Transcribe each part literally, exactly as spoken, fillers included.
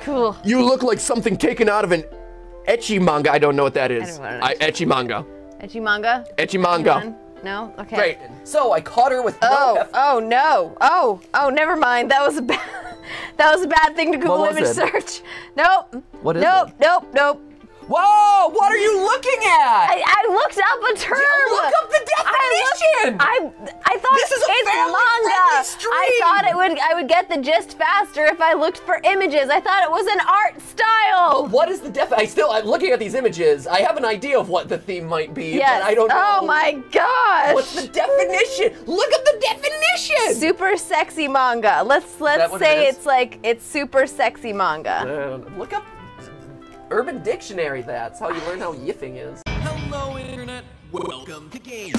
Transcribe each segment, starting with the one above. Cool. You look like something taken out of an ecchi manga. I don't know what that is. I, I ecchi manga. Ecchi manga? Ecchi manga. No? Okay. Great. So I caught her with oh, no. Oh, no. Oh, oh, never mind. That was a bad, that was a bad thing to Google image it? search. Nope. What is nope, it? Nope, nope, nope. Whoa, what are you looking at? I, I looked up a term. Yeah, look up the definition. I, looked, I, I thought this is a it's manga. I thought it would, I would get the gist faster if I looked for images. I thought it was an art style. But what is the def, I still, I'm looking at these images. I have an idea of what the theme might be, yes. but I don't know. Oh my gosh. What's the definition? Look at the definition. Super sexy manga. Let's, let's say it it's like, it's super sexy manga. Uh, look up. Urban Dictionary, that's how you learn how yiffing is. Hello, Internet. Welcome to Game.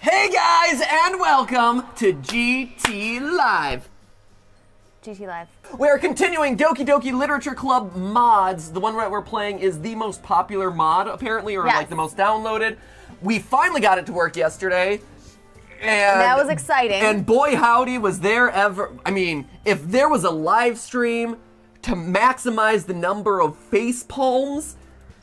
Hey, guys, and welcome to G T Live. G T Live. We are continuing Doki Doki Literature Club mods. The one that we're playing is the most popular mod, apparently, or yes. like the most downloaded. We finally got it to work yesterday. And that was exciting. And boy howdy was there ever, I mean, if there was a live stream to maximize the number of face palms,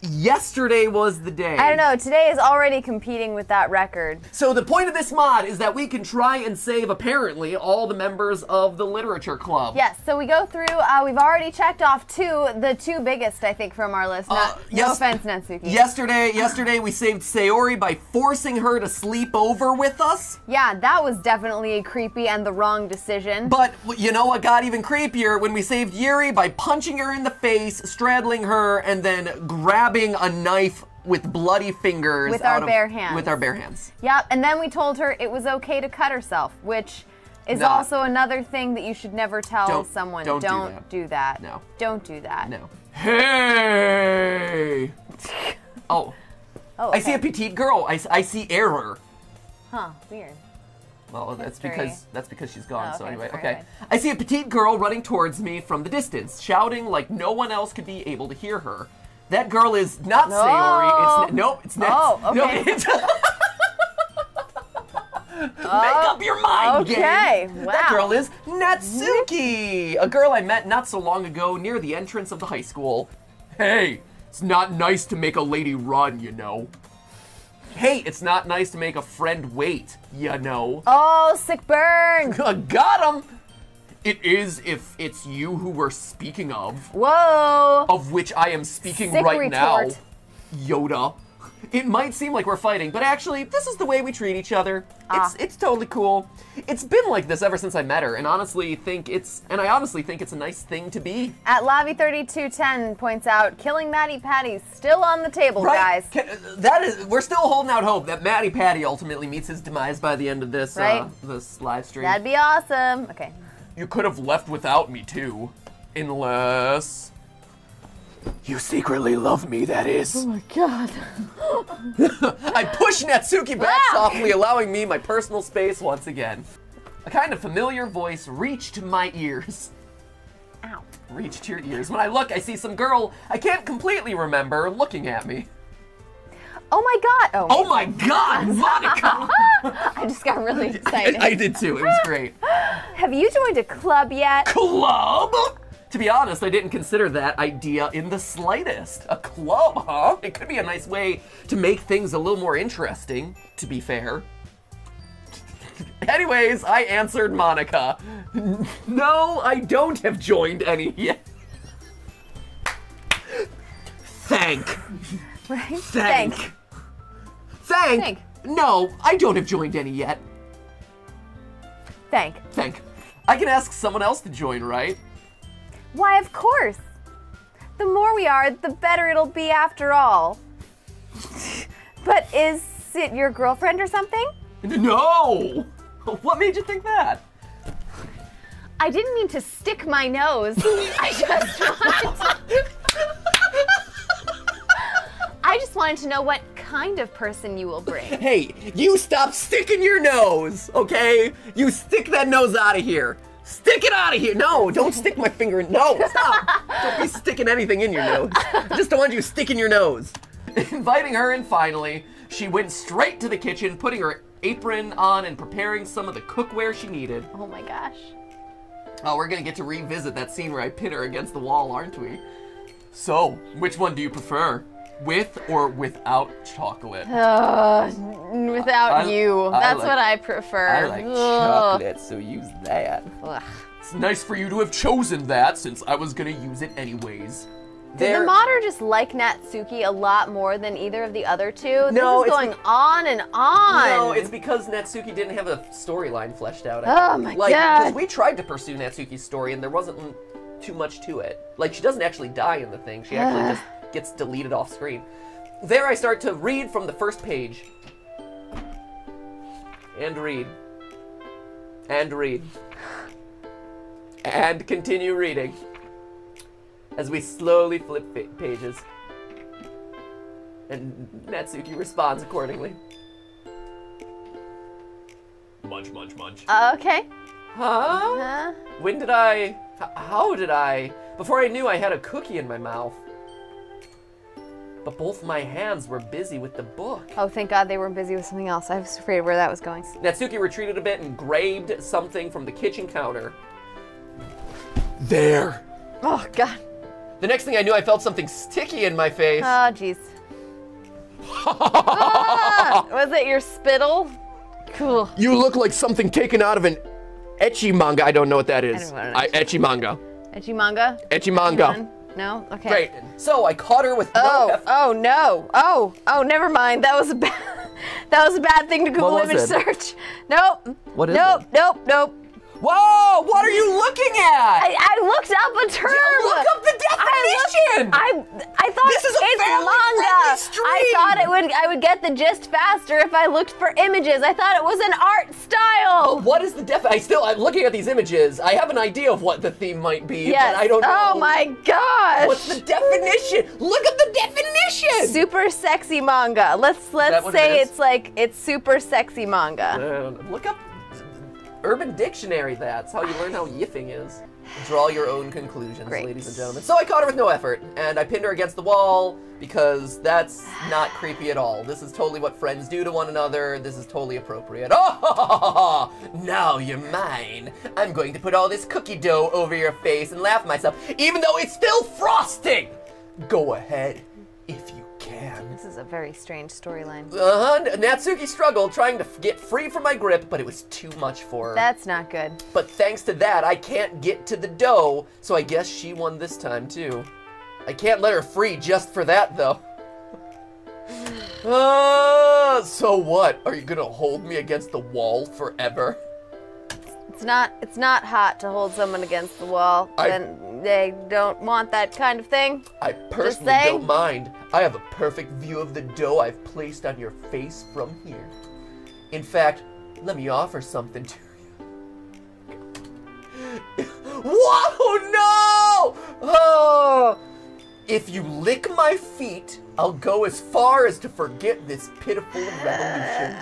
yesterday was the day. I don't know, today is already competing with that record. So the point of this mod is that we can try and save, apparently, all the members of the Literature Club. Yes, so we go through, uh, we've already checked off two, the two biggest, I think, from our list. Not, uh, yes, no offense, Natsuki. Yesterday, yesterday we saved Sayori by forcing her to sleep over with us. Yeah, that was definitely a creepy and the wrong decision. But, you know what got even creepier? When we saved Yuri by punching her in the face, straddling her, and then grabbing Grabbing a knife with bloody fingers. With our out of, bare hands. With our bare hands. Yep, and then we told her it was okay to cut herself, which is no. also another thing that you should never tell don't, someone. Don't, don't do, that. do that. No. Don't do that. No. Hey! Oh. Oh, okay. I see a petite girl. I, I see error. Huh, weird. Well, that's History. because that's because she's gone. Oh, okay, so anyway, okay. Right. I see a petite girl running towards me from the distance, shouting like no one else could be able to hear her. That girl is not no. Sayori, it's nope, it's not. Oh, okay. No, it's oh, make up your mind, okay. Gang. Wow. That girl is Natsuki, a girl I met not so long ago near the entrance of the high school. Hey, it's not nice to make a lady run, you know. Hey, it's not nice to make a friend wait, you know. Oh, sick burn. Got him. It is if it's you who we're speaking of. Whoa! Of which I am speaking Sick right retort. now, Yoda. It might seem like we're fighting, but actually, this is the way we treat each other. Ah. It's it's totally cool. It's been like this ever since I met her, and honestly think it's and I honestly think it's a nice thing to be. At Lavi thirty-two ten points out, killing Matty Patty's still on the table, right? guys. Can, that is, we're still holding out hope that Matty Patty ultimately meets his demise by the end of this right? uh, this live stream. That'd be awesome. Okay. You could have left without me, too. Unless... you secretly love me, that is. Oh my god. I push Natsuki back wow. softly, allowing me my personal space once again. A kind of familiar voice reached my ears. Ow. Reached your ears. When I look, I see some girl I can't completely remember looking at me. Oh my god! Oh, oh my god, Monika! I just got really excited. I, I did too, it was great. Have you joined a club yet? Club? To be honest, I didn't consider that idea in the slightest. A club, huh? It could be a nice way to make things a little more interesting, to be fair. Anyways, I answered Monika. No, I don't have joined any yet. Thank. Right? Thank. Thank. Thank. Thank. No, I don't have joined any yet. Thank. Thank. I can ask someone else to join, right? Why, of course. The more we are, the better it'll be after all. But is it your girlfriend or something? No! What made you think that? I didn't mean to stick my nose. I just wanted I just wanted to know what kind of person you will bring. Hey, you stop sticking your nose, okay? You stick that nose out of here. Stick it out of here. No, don't stick my finger in. No, stop. Don't be sticking anything in your nose. I just don't want you sticking your nose. inviting her in finally. She went straight to the kitchen, putting her apron on and preparing some of the cookware she needed. Oh my gosh. Oh, we're gonna get to revisit that scene where I pin her against the wall, aren't we? So, which one do you prefer? With or without chocolate? Uh, without I, you. I, That's I like, what I prefer. I like Ugh. chocolate, so use that. Ugh. It's nice for you to have chosen that, since I was gonna use it anyways. Did They're... the modder just like Natsuki a lot more than either of the other two? No, this is going be... on and on. No, it's because Natsuki didn't have a storyline fleshed out. Oh my like, god! Because we tried to pursue Natsuki's story, and there wasn't too much to it. Like, she doesn't actually die in the thing; she actually just gets deleted off screen. There, I start to read from the first page, and read, and read, and continue reading. As we slowly flip pages. And Natsuki responds accordingly. Munch, munch, munch. Uh, okay. Huh? Uh-huh. When did I... How did I... Before I knew, I had a cookie in my mouth. But both my hands were busy with the book. Oh, thank God they were busy with something else. I was afraid where that was going. Natsuki retreated a bit and grabbed something from the kitchen counter. There! Oh, God. The next thing I knew, I felt something sticky in my face. Oh, jeez. Ah! Was it your spittle? Cool. You look like something taken out of an ecchi manga. I don't know what that is. I don't know what an ecchi manga. Ecchi manga? Ecchi manga. No? Okay. Great. So I caught her with oh, no effort. Oh, no. Oh, oh, never mind. That was a bad, that was a bad thing to Google image it? search. Nope. What is nope, it? Nope, nope, nope. Whoa! What are you looking at? I, I looked up a term. You look up the definition. I looked, I, I thought this is a it's manga. Stream. I thought it would I would get the gist faster if I looked for images. I thought it was an art style. But what is the def? I still I'm looking at these images. I have an idea of what the theme might be, yes. but I don't know. Oh my gosh! What's the definition? Look up the definition. Super sexy manga. Let's let's say it it's like it's super sexy manga. Uh, look up. Urban Dictionary, that's how you learn how yiffing is. Draw your own conclusions, Great. ladies and gentlemen. So I caught her with no effort, and I pinned her against the wall, because that's not creepy at all. This is totally what friends do to one another. This is totally appropriate. Oh, ha, ha, ha, ha. Now you're mine. I'm going to put all this cookie dough over your face and laugh at myself, even though it's still frosting. Go ahead, if you can. This is a very strange storyline. Uh-huh. Natsuki struggled trying to get free from my grip, but it was too much for her. That's not good. But thanks to that, I can't get to the dough, so I guess she won this time, too. I can't let her free just for that, though. uh, so what? Are you gonna hold me against the wall forever? It's not, it's not hot to hold someone against the wall, I, and they don't want that kind of thing. I personally don't mind. I have a perfect view of the dough I've placed on your face from here. In fact, let me offer something to you. Whoa, no! Oh. If you lick my feet, I'll go as far as to forget this pitiful revolution.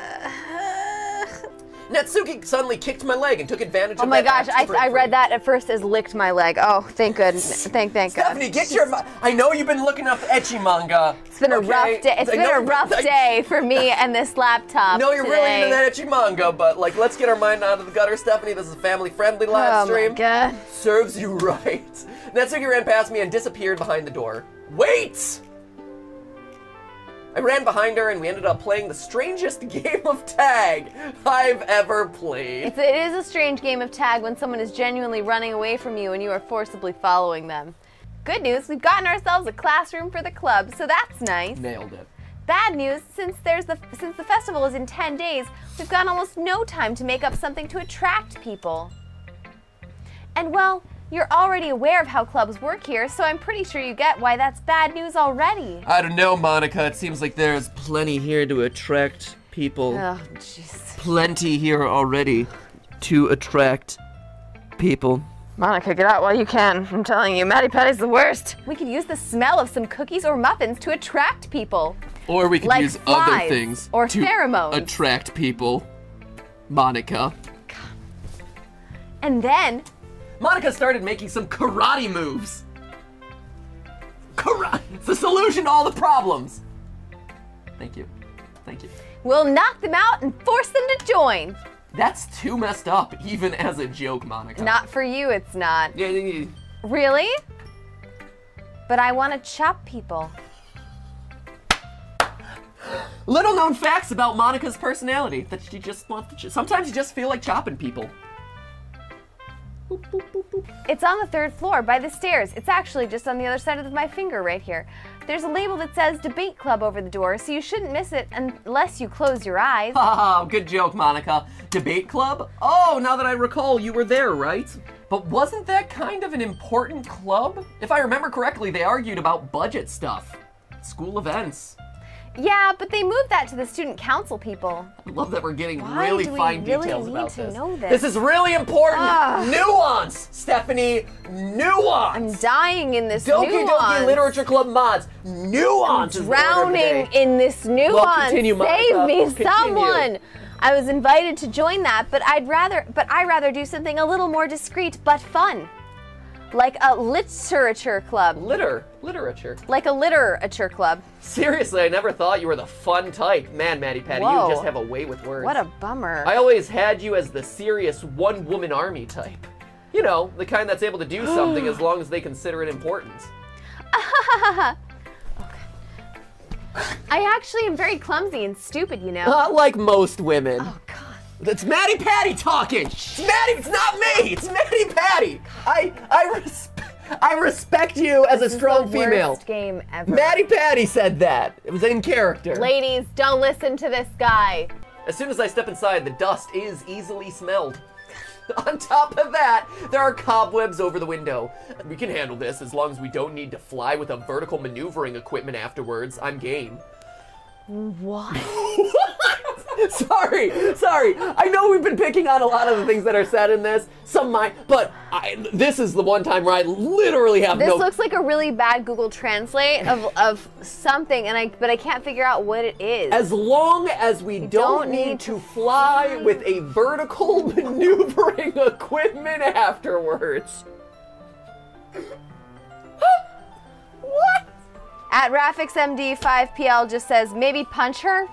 Natsuki suddenly kicked my leg and took advantage oh of my gosh, I, I read that at first as licked my leg. Oh, thank good, thank, thank Stephanie, God. Stephanie, get your, I know you've been looking up ecchi manga. It's been okay? a rough day, it's I been a rough I, day for me and this laptop No, you're today. really into that ecchi manga, but like, let's get our mind out of the gutter, Stephanie. This is a family-friendly live oh stream. My God. Serves you right. Natsuki ran past me and disappeared behind the door. Wait! I ran behind her and we ended up playing the strangest game of tag I've ever played. It's, it is a strange game of tag when someone is genuinely running away from you and you are forcibly following them. Good news, we've gotten ourselves a classroom for the club, so that's nice. Nailed it. Bad news, since there's the since the festival is in ten days, we've got almost no time to make up something to attract people. And well, you're already aware of how clubs work here, so I'm pretty sure you get why that's bad news already. I don't know, Monika. It seems like there's plenty here to attract people. Oh, jeez. Plenty here already to attract people. Monika, get out while you can. I'm telling you, Matty Patty's the worst. We could use the smell of some cookies or muffins to attract people. Or we could like use flies other things or to pheromones. attract people, Monika. And then... Monika started making some karate moves. Karate! It's the solution to all the problems. Thank you. Thank you. We'll knock them out and force them to join. That's too messed up, even as a joke, Monika. Not for you, it's not. Yeah, yeah, yeah. Really? But I want to chop people. Little known facts about Monika's personality that she just wants to. Ch Sometimes you just feel like chopping people. Boop, boop, boop, boop. It's on the third floor by the stairs. It's actually just on the other side of my finger right here. There's a label that says Debate Club over the door, so you shouldn't miss it unless you close your eyes. Oh, good joke, Monika. Debate Club? Oh, now that I recall, you were there, right? But wasn't that kind of an important club? If I remember correctly, they argued about budget stuff, school events. Yeah, but they moved that to the student council people. I love that we're getting Why really fine really details about to this. Know this. This is really important. Ugh. Nuance, Stephanie. Nuance. I'm dying in this Doki nuance. Doki Doki Literature Club mods. Nuance. I'm drowning is in this nuance. Well, continue, Monika. Save me, continue. Someone. I was invited to join that, but I'd rather, but I rather do something a little more discreet but fun. Like a literature club. Litter, literature. Like a literature club. Seriously, I never thought you were the fun type. Man, Maddie Patty, Whoa. You just have a way with words. What a bummer. I always had you as the serious one-woman army type. You know, the kind that's able to do something as long as they consider it important. Okay. I actually am very clumsy and stupid, you know. Not like most women. Oh, God. It's Maddie Patty talking. It's Maddie, it's not me. It's Maddie Patty. I I respect I respect you as this a strong is the female. Worst game ever. Maddie Patty said that. It was in character. Ladies, don't listen to this guy. As soon as I step inside, the dust is easily smelled. On top of that, there are cobwebs over the window. We can handle this as long as we don't need to fly with a vertical maneuvering equipment afterwards. I'm game. What? Sorry, sorry. I know we've been picking on a lot of the things that are said in this. Some might, but I, this is the one time where I literally have this no... This looks like a really bad Google Translate of, of something, and I but I can't figure out what it is. As long as we don't, don't need, need to fly, fly with a vertical maneuvering equipment afterwards. What? At RafixMD five P L just says, maybe punch her?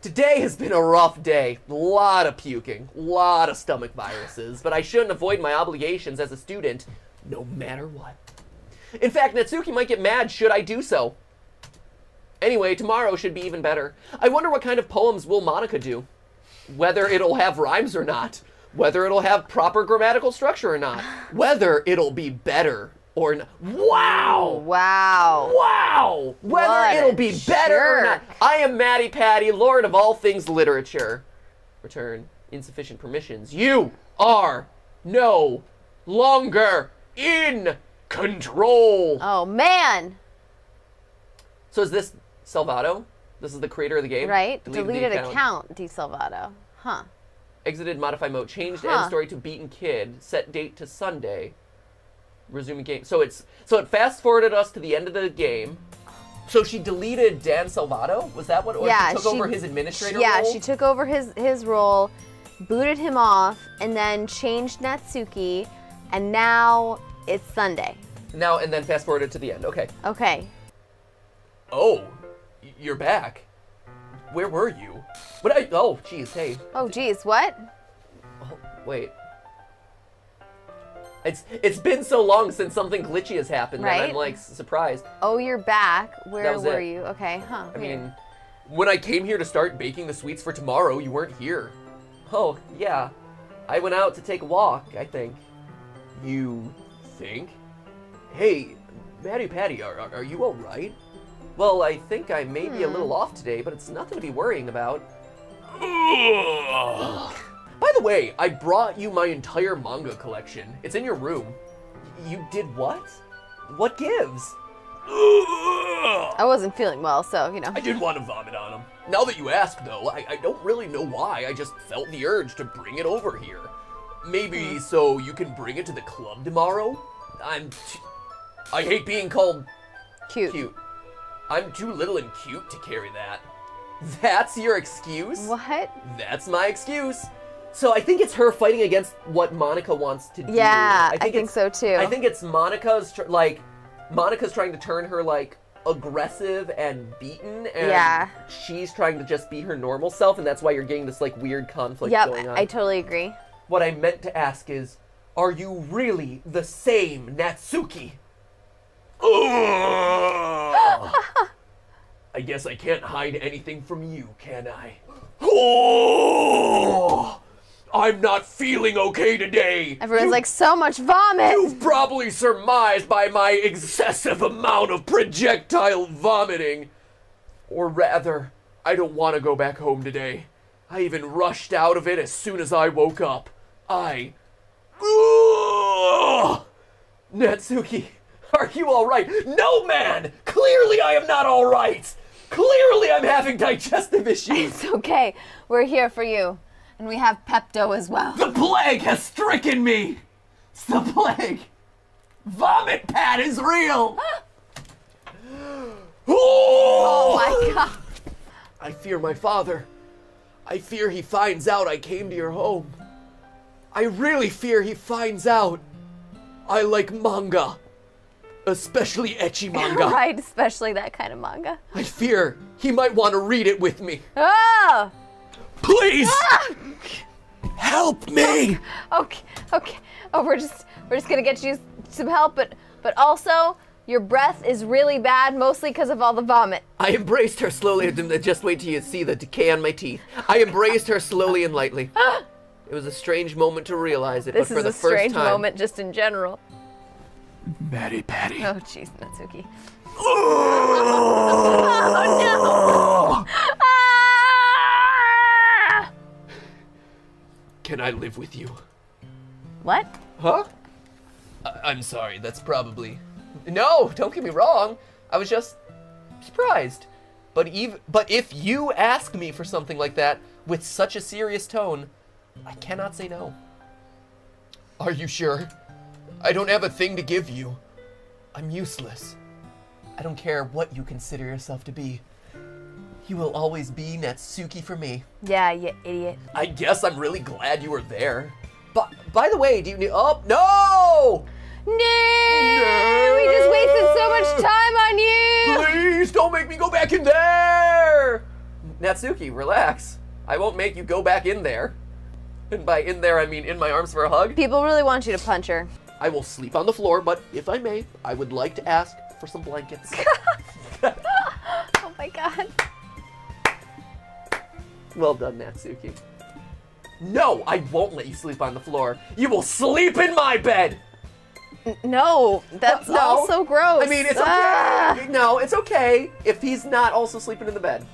Today has been a rough day. A lot of puking, a lot of stomach viruses, but I shouldn't avoid my obligations as a student, no matter what. In fact, Natsuki might get mad should I do so. Anyway, tomorrow should be even better. I wonder what kind of poems will Monika do? Whether it'll have rhymes or not. Whether it'll have proper grammatical structure or not. Whether it'll be better. Or not. Wow! Wow! Wow! Whether what it'll be jerk. Better or not. I am Maddie Patty, Lord of all things literature. Return insufficient permissions. You are no longer in control. Oh man! So is this Salvato? This is the creator of the game, right? Deleted, Deleted account. account D Salvato. Huh? Exited modify mode. Changed huh. end story to beaten kid. Set date to Sunday. Resuming game. So it's so it fast forwarded us to the end of the game. So she deleted Dan Salvato? Was that what or yeah, she took she, over his administrator yeah, role? Yeah, she took over his his role, booted him off, and then changed Natsuki, and now it's Sunday. Now and then fast forwarded to the end. Okay. Okay. Oh, you're back. Where were you? What I Oh, geez, hey. Oh geez, what? Oh, wait. It's it's been so long since something glitchy has happened right? that I'm like surprised. Oh, you're back. Where were it. you? Okay, huh? I weird. mean, when I came here to start baking the sweets for tomorrow, you weren't here. Oh yeah, I went out to take a walk. I think. You think? Hey, Maddie Patty, are are you all right? Well, I think I may hmm. be a little off today, but it's nothing to be worrying about. By the way, I brought you my entire manga collection. It's in your room. You did what? What gives? I wasn't feeling well, so, you know. I did want to vomit on him. Now that you ask, though, I, I don't really know why. I just felt the urge to bring it over here. Maybe so you can bring it to the club tomorrow? I'm t- I hate being called... Cute. Cute. I'm too little and cute to carry that. That's your excuse? What? That's my excuse. So I think it's her fighting against what Monika wants to do. Yeah, I think, I think so too. I think it's Monika's, tr like, Monika's trying to turn her, like, aggressive and beaten, and yeah. she's trying to just be her normal self, and that's why you're getting this, like, weird conflict yep, going on. I, I totally agree. What I meant to ask is, are you really the same Natsuki? Oh! I guess I can't hide anything from you, can I? Oh! I'm not feeling okay today. Everyone's you, like, so much vomit. You've probably surmised by my excessive amount of projectile vomiting. Or rather, I don't want to go back home today. I even rushed out of it as soon as I woke up. I... Ugh! Natsuki, are you all right? No, man! Clearly I am not all right! Clearly I'm having digestive issues! It's okay. We're here for you. And we have Pepto as well. The plague has stricken me! It's the plague! Vomit pad is real! Oh! Oh my god. I fear my father. I fear he finds out I came to your home. I really fear he finds out I like manga. Especially ecchi manga. Right, especially that kind of manga. I fear he might want to read it with me. Oh! Please! Ah! Help me! Okay, okay. Oh, we're just we're just gonna get you some help, but but also your breath is really bad, mostly because of all the vomit. I embraced her slowly. Just wait till you see the decay on my teeth. I embraced her slowly and lightly. It was a strange moment to realize it, this but for the first time. This is a strange moment, just in general. Matty Patty. Oh, jeez, Natsuki. Oh, no! Can I live with you? What? Huh? I I'm sorry, that's probably... No, don't get me wrong. I was just surprised. But even, but if you ask me for something like that with such a serious tone, I cannot say no. Are you sure? I don't have a thing to give you. I'm useless. I don't care what you consider yourself to be. You will always be Natsuki for me. Yeah, you idiot. I guess I'm really glad you were there. But by the way, do you need? Oh no! No! No! We just wasted so much time on you. Please don't make me go back in there. Natsuki, relax. I won't make you go back in there. And by in there, I mean in my arms for a hug. People really want you to punch her. I will sleep on the floor, but if I may, I would like to ask for some blankets. Oh my god. Well done, Natsuki. No, I won't let you sleep on the floor. You will sleep in my bed! No, that's uh, no. also gross. I mean, it's okay. Ah. No, it's okay if he's not also sleeping in the bed.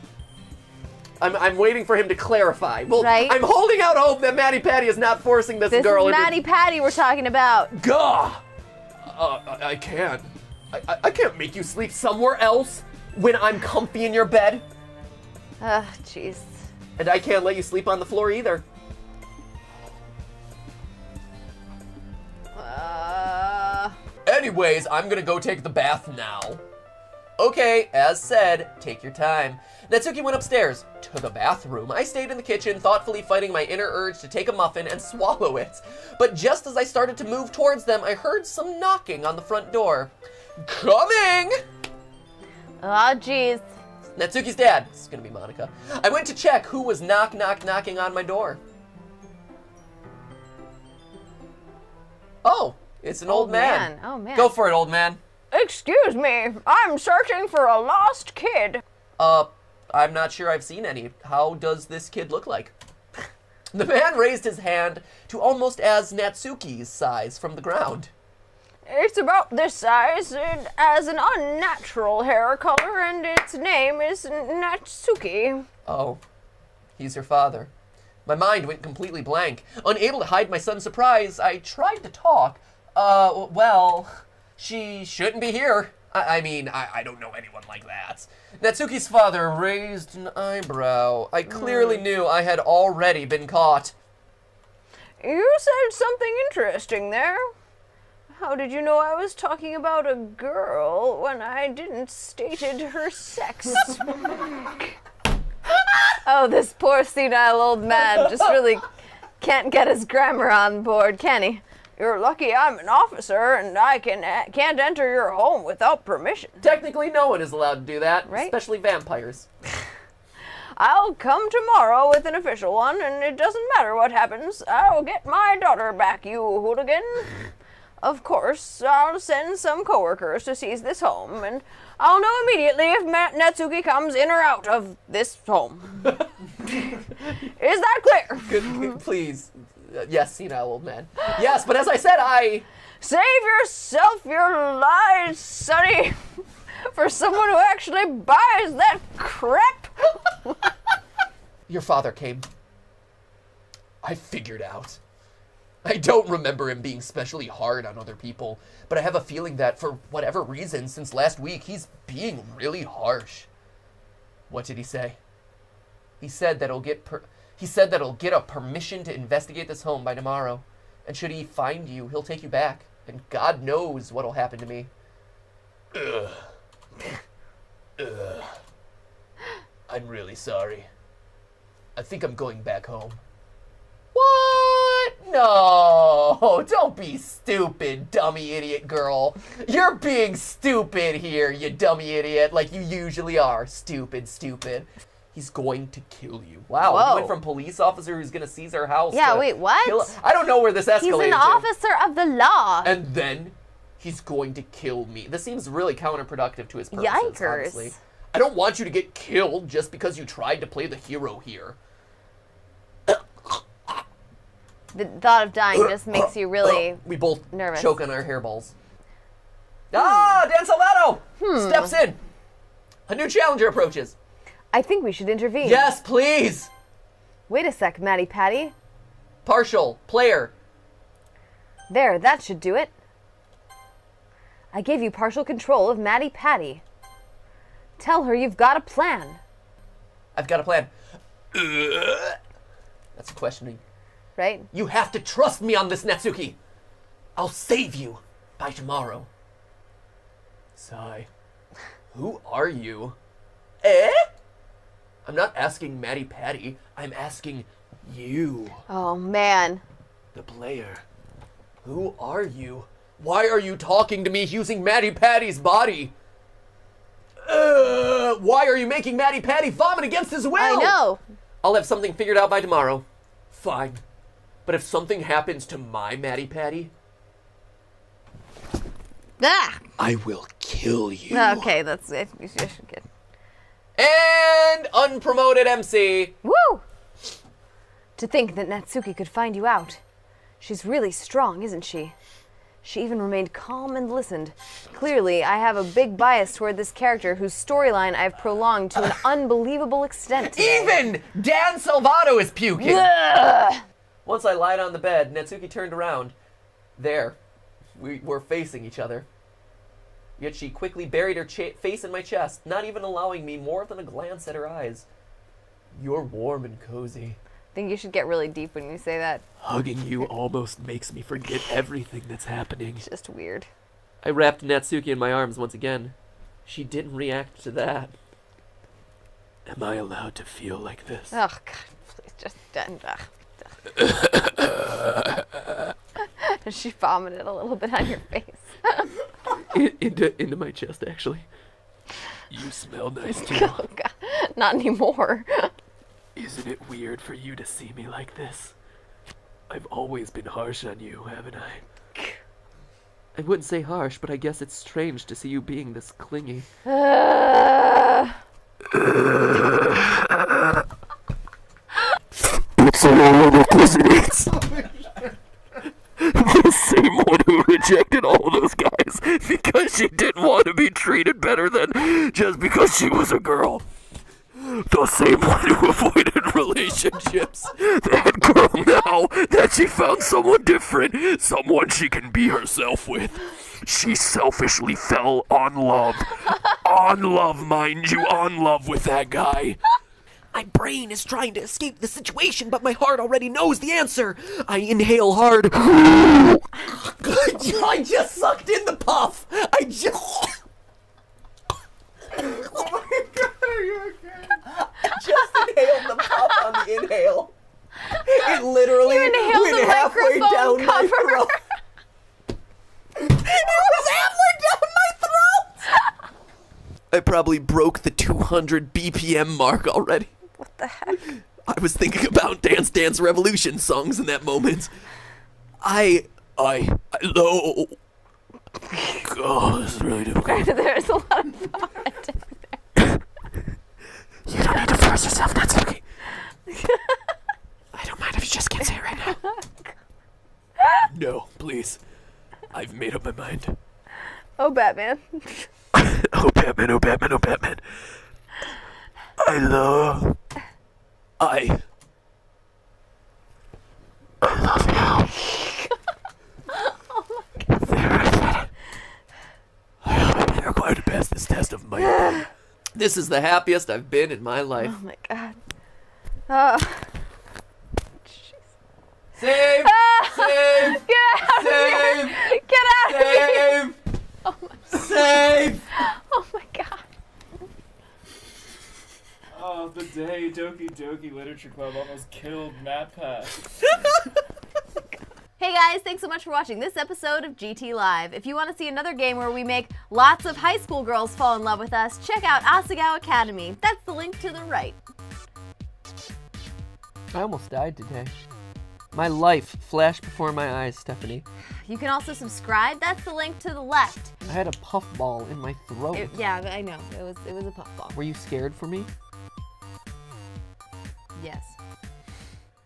I'm, I'm waiting for him to clarify. Well, right? I'm holding out hope that Matty Patty is not forcing this, this girl into- This is Matty Patty we're talking about. Gah! Uh, I can't. I, I can't make you sleep somewhere else when I'm comfy in your bed. Ah, oh, jeez. And I can't let you sleep on the floor either. Uh... Anyways, I'm gonna go take the bath now. Okay, as said, take your time. Natsuki went upstairs to the bathroom. I stayed in the kitchen, thoughtfully fighting my inner urge to take a muffin and swallow it. But just as I started to move towards them, I heard some knocking on the front door. Coming! Oh, jeez. Natsuki's dad. This is gonna be Monika. I went to check who was knock, knock, knocking on my door. Oh, it's an old, old man. man. Oh, man. Go for it, old man. Excuse me, I'm searching for a lost kid. Uh, I'm not sure I've seen any. How does this kid look like? The man raised his hand to almost as Natsuki's size from the ground. It's about this size. It has an unnatural hair color, and its name is Natsuki. Oh, he's your father. My mind went completely blank. Unable to hide my son's surprise, I tried to talk. Uh, well, she shouldn't be here. I, I mean, I, I don't know anyone like that. Natsuki's father raised an eyebrow. I clearly mm. knew I had already been caught. You said something interesting there. How did you know I was talking about a girl when I didn't stated her sex? Oh, this poor senile old man just really can't get his grammar on board, can he? You're lucky I'm an officer and I can, can't enter your home without permission. Technically, no one is allowed to do that, right? Especially vampires. I'll come tomorrow with an official one, and it doesn't matter what happens. I'll get my daughter back, you hooligan. Of course, I'll send some coworkers to seize this home, and I'll know immediately if Ma Natsuki comes in or out of this home. Is that clear? Good, please. Uh, yes, senile old man. Yes, but as I said, I... Save yourself your lies, sonny, for someone who actually buys that crap. Your father came. I figured out. I don't remember him being specially hard on other people, but I have a feeling that, for whatever reason, since last week, he's being really harsh. What did he say? He said that he'll get per he said that he'll get a permission to investigate this home by tomorrow, and should he find you, he'll take you back, and God knows what'll happen to me. Ugh. Ugh. I'm really sorry. I think I'm going back home. What? No, don't be stupid, dummy idiot girl. You're being stupid here, you dummy idiot, like you usually are. Stupid, stupid. He's going to kill you. Wow, whoa. He went from police officer who's gonna seize our house. Yeah, to wait, what? Kill... I don't know where this escalated. He's an officer of the law. And then he's going to kill me. This seems really counterproductive to his purposes, Yikers. honestly. I don't want you to get killed just because you tried to play the hero here. The thought of dying just makes you really We both nervous. choke on our hairballs. Hmm. Ah, Dan Salvato hmm. steps in. A new challenger approaches. I think we should intervene. Yes, please. Wait a sec, Matty Patty. Partial, player. There, that should do it. I gave you partial control of Matty Patty. Tell her you've got a plan. I've got a plan. That's questioning. Right? You have to trust me on this, Natsuki. I'll save you by tomorrow. Sigh. Who are you? Eh? I'm not asking Matty Patty. I'm asking you. Oh, man. The player. Who are you? Why are you talking to me using Matty Patty's body? Uh, why are you making Matty Patty vomit against his will? I know. I'll have something figured out by tomorrow. Fine. But if something happens to my Matty Patty... Ah. I will kill you. Okay, that's it. You should get... And unpromoted M C. Woo! To think that Natsuki could find you out. She's really strong, isn't she? She even remained calm and listened. Clearly, I have a big bias toward this character whose storyline I've prolonged to an unbelievable extent today. Even Dan Salvato is puking! Ugh. Once I lied on the bed, Natsuki turned around. There, we were facing each other. Yet she quickly buried her cha face in my chest, not even allowing me more than a glance at her eyes. You're warm and cozy. I think you should get really deep when you say that. Hugging you almost makes me forget everything that's happening. It's just weird. I wrapped Natsuki in my arms once again. She didn't react to that. Am I allowed to feel like this? Oh, God, please, just end up. She vomited a little bit on your face. in, into, into my chest, actually. You smell nice, too. Oh, God. Not anymore. Isn't it weird for you to see me like this? I've always been harsh on you, haven't I? I wouldn't say harsh, but I guess it's strange to see you being this clingy. Uh... It's all over the the same one who rejected all those guys because she didn't want to be treated better than just because she was a girl. The same one who avoided relationships. That girl now that she found someone different, someone she can be herself with. She selfishly fell on love. On love, mind you, on love with that guy. My brain is trying to escape the situation, but my heart already knows the answer. I inhale hard. I just sucked in the puff. I just... Oh my God, are you okay? I just inhaled the pop on the inhale. It literally went halfway down my throat. probably broke the two hundred B P M mark already. What the heck? I was thinking about Dance Dance Revolution songs in that moment. I, I, I low. God, that's really difficult. There's a lot of thought in there. You don't need to force yourself, Natsuki. I don't mind if you just can't say it right now. No, please. I've made up my mind. Oh, Batman. Oh, Batman, oh, Batman, oh, Batman. I love... I... I love you. Oh, my God. There, I said it. I hope I'm required to pass this test of my own. This is the happiest I've been in my life. Oh, my God. Oh. Save! Ah! Save! Get out Save! Of here! Get out Save! Of here! Oh my God. Save! Oh my God. Oh, the day Doki Doki Literature Club almost killed MatPat. Hey guys, thanks so much for watching this episode of G T Live. If you want to see another game where we make lots of high school girls fall in love with us, check out Asagao Academy. That's the link to the right. I almost died today. My life flashed before my eyes, Stephanie. You can also subscribe. That's the link to the left. I had a puffball in my throat. It, yeah, I know. It was it was a puffball. Were you scared for me? Yes.